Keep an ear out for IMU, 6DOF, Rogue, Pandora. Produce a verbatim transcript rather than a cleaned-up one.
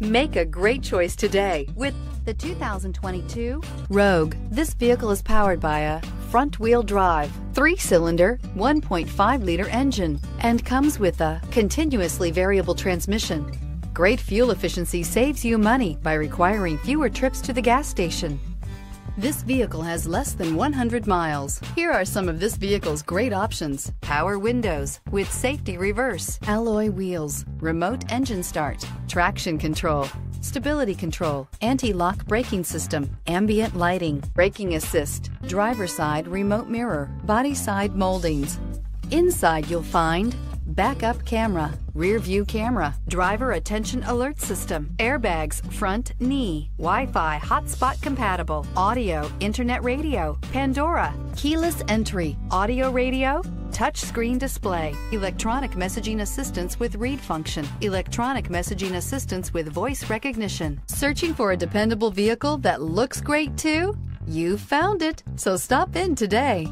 Make a great choice today with the two thousand twenty-two Rogue. This vehicle is powered by a front-wheel drive, three-cylinder, one point five liter engine, and comes with a continuously variable transmission. Great fuel efficiency saves you money by requiring fewer trips to the gas station. This vehicle has less than one hundred miles. Here are some of this vehicle's great options: power windows with safety reverse, alloy wheels, remote engine start, traction control, stability control, anti-lock braking system, ambient lighting, braking assist, driver side remote mirror, body side moldings. Inside you'll find backup camera, rear view camera, driver attention alert system, airbags, front knee, Wi-Fi hotspot compatible, audio, internet radio, Pandora, keyless entry, audio radio, touchscreen display, electronic messaging assistance with read function, electronic messaging assistance with voice recognition. Searching for a dependable vehicle that looks great too? You found it, so stop in today.